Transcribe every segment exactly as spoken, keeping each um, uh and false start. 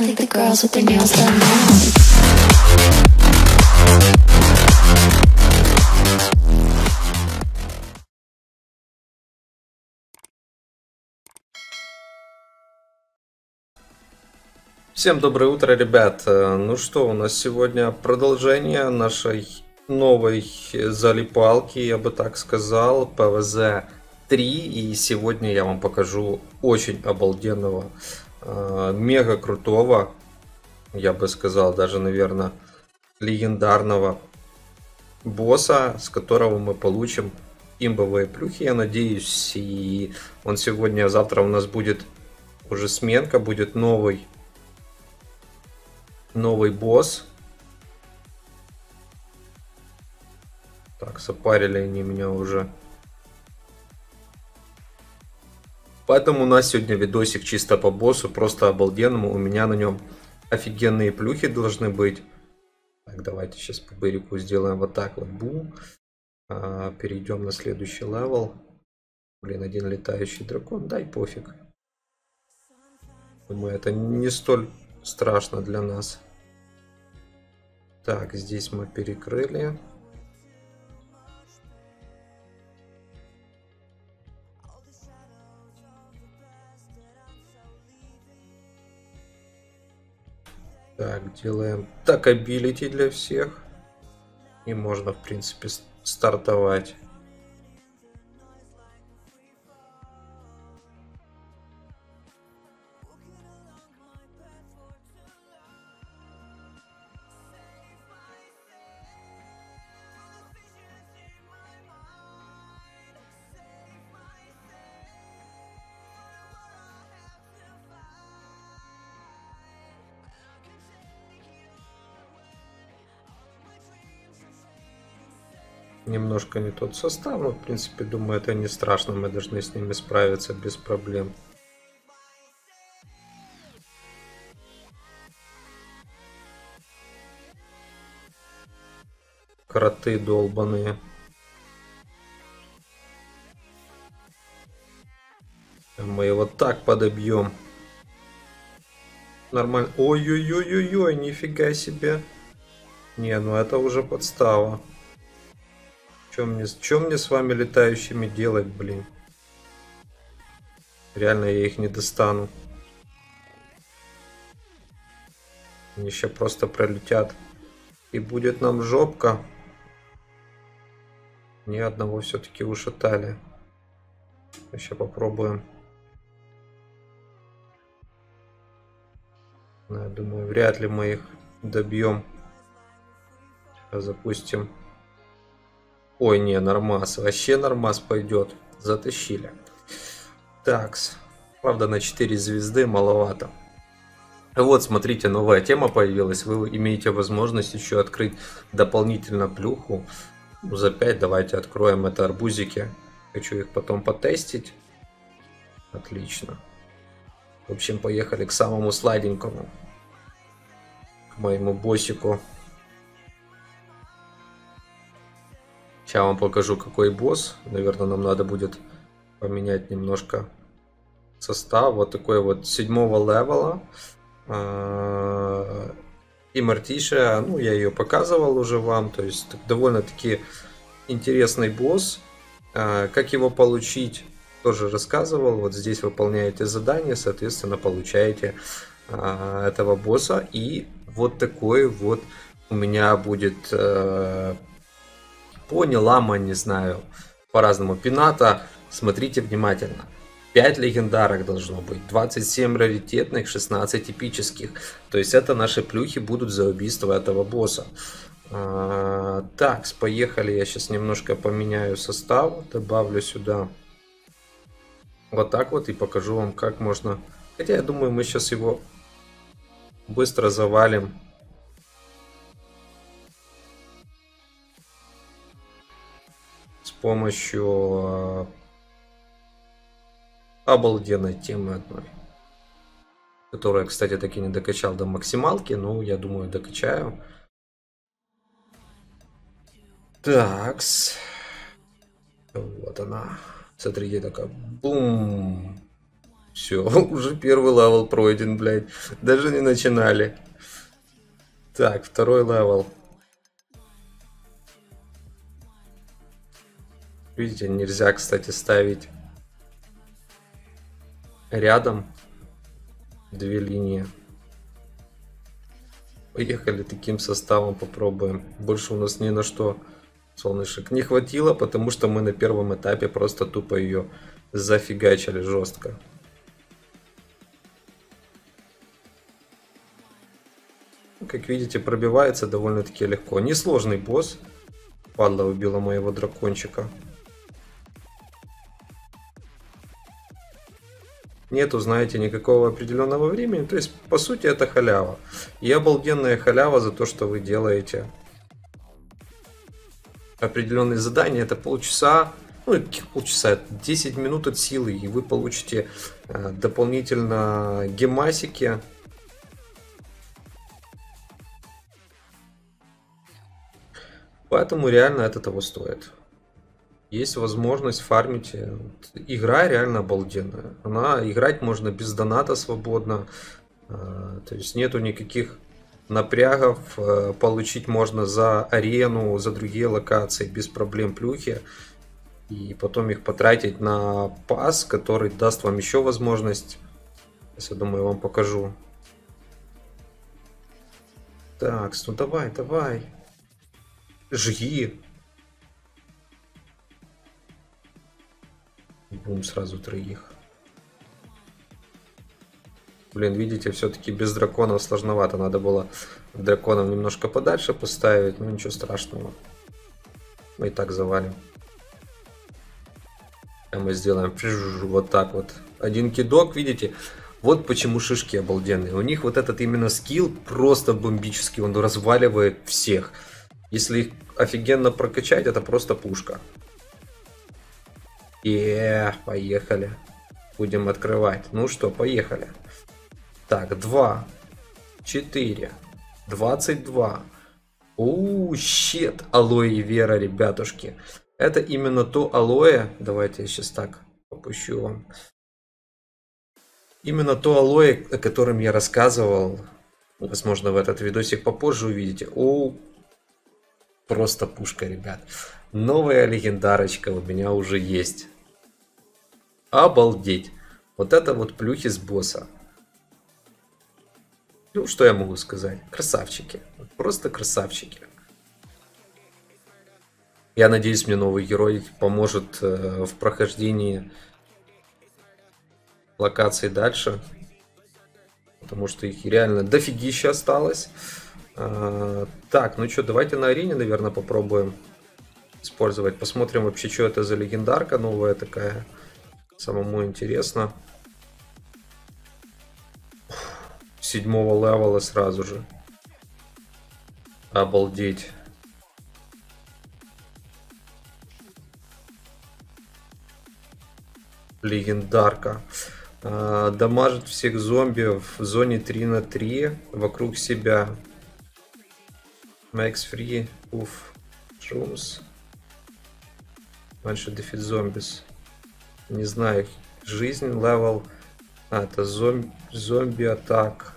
I think the girls with their nails done now. Всем доброе утро, ребят. Ну что, у нас сегодня продолжение нашей новой залипалки, я бы так сказал, пэ вэ зэ три. И сегодня я вам покажу очень обалденного, мега крутого, я бы сказал, даже, наверное, легендарного босса, с которого мы получим имбовые плюхи, я надеюсь. И он сегодня, завтра у нас будет уже сменка, будет новый Новый босс. Так, сопарили они меня уже. Поэтому у нас сегодня видосик чисто по боссу, просто обалденному. У меня на нем офигенные плюхи должны быть. Так, давайте сейчас по бырику сделаем вот так вот. Бум. А, перейдем на следующий левел. Блин, один летающий дракон. Дай пофиг. Думаю, это не столь страшно для нас. Так, здесь мы перекрыли. Так, делаем так абилити для всех. И можно, в принципе, стартовать. Немножко не тот состав, но в принципе, думаю, это не страшно, мы должны с ними справиться без проблем. Кроты долбаные. Мы его так подобьем. Нормально. Ой-ой-ой-ой-ой, нифига себе. Не, ну это уже подстава. Чем мне, чем мне с вами летающими делать, блин? Реально я их не достану. Они еще просто пролетят. И будет нам жопка. Ни одного все-таки ушатали. Еще попробуем. Я думаю, вряд ли мы их добьем. Сейчас запустим. Ой, не, нормас, вообще нормас пойдет. Затащили. Такс. Правда, на четыре звезды маловато. Вот, смотрите, новая тема появилась. Вы имеете возможность еще открыть дополнительно плюху. За пять давайте откроем. Это арбузики. Хочу их потом потестить. Отлично. В общем, поехали к самому сладенькому. К моему боссику. Сейчас вам покажу, какой босс. Наверное, нам надо будет поменять немножко состав. Вот такой вот седьмого левела. И Мартиша, ну, я ее показывал уже вам. То есть, довольно-таки интересный босс. Как его получить, тоже рассказывал. Вот здесь выполняете задание, соответственно, получаете этого босса. И вот такой вот у меня будет... Пони, лама, не знаю, по-разному. Пината, смотрите внимательно. пять легендарок должно быть, двадцать семь раритетных, шестнадцать эпических. То есть это наши плюхи будут за убийство этого босса. А, так, поехали. Я сейчас немножко поменяю состав, добавлю сюда вот так вот и покажу вам, как можно. Хотя я думаю, мы сейчас его быстро завалим. Помощью обалденной темы одной, которую, кстати, таки не докачал до максималки, но я думаю, докачаю. Такс, вот она, смотрите, такая бум, Все, уже первый левел пройден, блядь. Даже не начинали. Так, второй левел. Видите, нельзя, кстати, ставить рядом две линии. Поехали таким составом, попробуем. Больше у нас ни на что, солнышек, не хватило, потому что мы на первом этапе просто тупо ее зафигачили жестко. Как видите, пробивается довольно-таки легко. Несложный босс. Падла убила моего дракончика. Нету, знаете, никакого определенного времени. То есть, по сути, это халява. И обалденная халява за то, что вы делаете определенные задания. Это полчаса, ну, каких полчаса, десять минут от силы. И вы получите э, дополнительно гемасики. Поэтому реально это того стоит. Есть возможность фармить. Игра реально обалденная. Она, играть можно без доната свободно. То есть нету никаких напрягов. Получить можно за арену, за другие локации без проблем плюхи. И потом их потратить на пас, который даст вам еще возможность. Сейчас, я думаю, я вам покажу. Так, ну давай, давай. Жги. Бум, сразу троих. Блин, видите, все-таки без драконов сложновато. Надо было драконов немножко подальше поставить, но ничего страшного. Мы и так завалим. А мы сделаем вот так вот. Один кидок, видите? Вот почему шишки обалденные. У них вот этот именно скилл просто бомбический. Он разваливает всех. Если их офигенно прокачать, это просто пушка. Еее, поехали. Будем открывать. Ну что, поехали. Так, два, четыре, двадцать два. Ууу, щит, алоэ вера, ребятушки. Это именно то алоэ. Давайте я сейчас так попущу вам. Именно то алоэ, о котором я рассказывал. Возможно, в этот видосик попозже увидите. Оу. Просто пушка, ребят. Новая легендарочка у меня уже есть. Обалдеть. Вот это вот плюхи с босса. Ну, что я могу сказать? Красавчики. Просто красавчики. Я надеюсь, мне новый герой поможет э, в прохождении локаций дальше. Потому что их реально дофигища осталось. Так, ну что, давайте на арене, наверное, попробуем использовать. Посмотрим вообще, что это за легендарка новая такая. Самому интересно. Седьмого левела сразу же. Обалдеть. Легендарка. Дамажит всех зомби в зоне три на три вокруг себя. Makes free of shrooms. Дальше defeat zombies. Не знаю. Жизнь, левел. А, это зомби, зомби атак.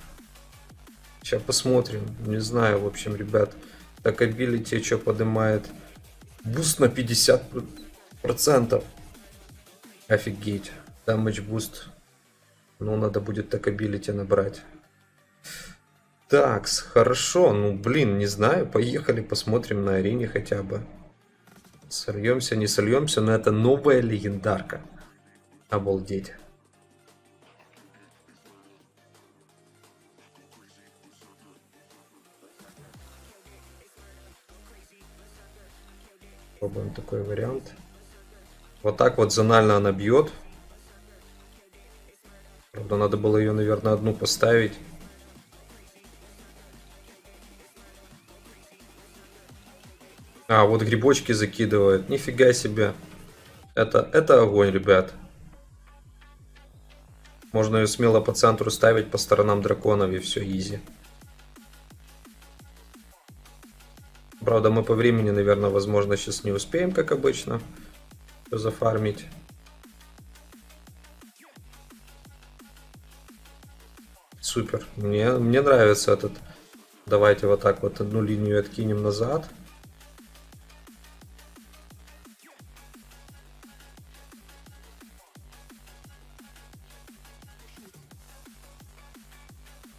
Сейчас посмотрим. Не знаю, в общем, ребят. Так, ability что поднимает? Буст на пятьдесят процентов. Офигеть. Damage буст. Ну, надо будет так ability набрать. Так, хорошо, ну блин, не знаю, поехали, посмотрим на арене хотя бы. Сольемся, не сольемся, но это новая легендарка. Обалдеть. Пробуем такой вариант. Вот так вот зонально она бьет. Правда, надо было ее, наверное, одну поставить. А, вот грибочки закидывают. Нифига себе. Это, это огонь, ребят. Можно ее смело по центру ставить, по сторонам драконов, и все, изи. Правда, мы по времени, наверное, возможно, сейчас не успеем, как обычно, зафармить. Супер. Мне, мне нравится этот. Давайте вот так вот одну линию откинем назад.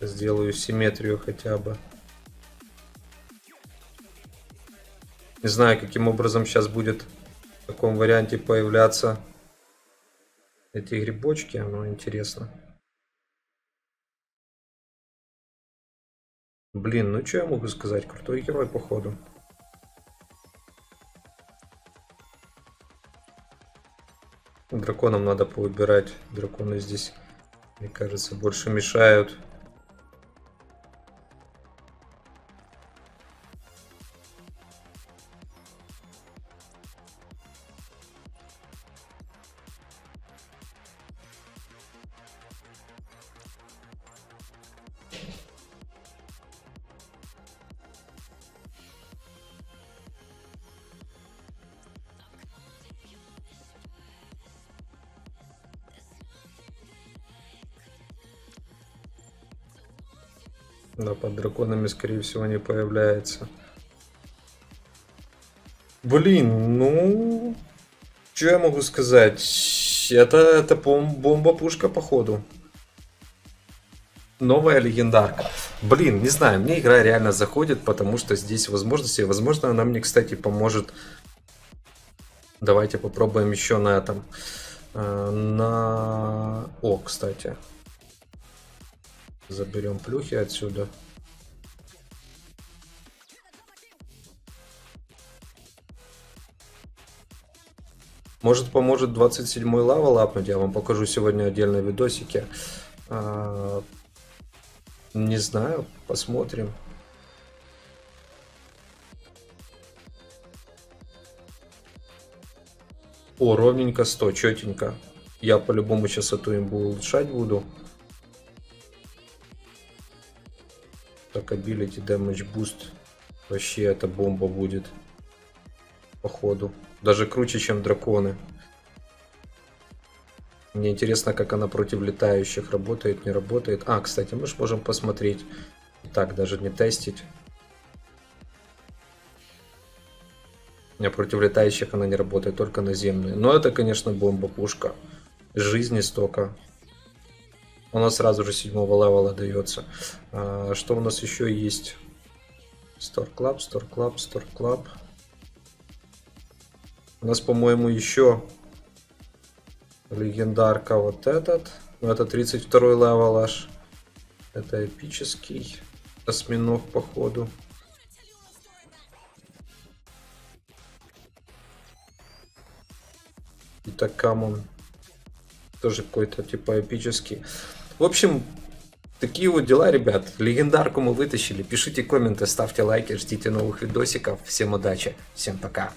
Сделаю симметрию хотя бы. Не знаю, каким образом сейчас будет в таком варианте появляться эти грибочки, но интересно. Блин, ну что я могу сказать? Крутой герой, походу. Драконам надо повыбирать. Драконы здесь, мне кажется, больше мешают. Да, под драконами, скорее всего, не появляется. Блин, ну... Что я могу сказать? Это, это бомба-пушка, походу. Новая легендарка. Блин, не знаю, мне игра реально заходит, потому что здесь возможности. Возможно, она мне, кстати, поможет. Давайте попробуем еще на этом. На... О, кстати... Заберем плюхи отсюда. Может, поможет двадцать седьмой лава лапнуть. Я вам покажу сегодня отдельные видосики. А, не знаю, посмотрим. О, ровненько сто, четенько. Я по-любому сейчас эту имбу улучшать буду. Так, Ability Damage Boost, вообще это бомба будет, походу. Даже круче, чем драконы. Мне интересно, как она против летающих работает, не работает. А, кстати, мы же можем посмотреть. Так, даже не тестить. А против летающих она не работает, только наземные. Но это, конечно, бомба-пушка. Жизни столько. Она сразу же седьмого левела дается. А, что у нас еще есть? Store Club, Store Club, Store Club. У нас, по-моему, еще легендарка вот этот. Ну, это тридцать второй левел аж. Это эпический осьминог, походу. Итак, камон. Тоже какой-то типа эпический. В общем, такие вот дела, ребят. Легендарку мы вытащили. Пишите комменты, ставьте лайки, ждите новых видосиков. Всем удачи, всем пока.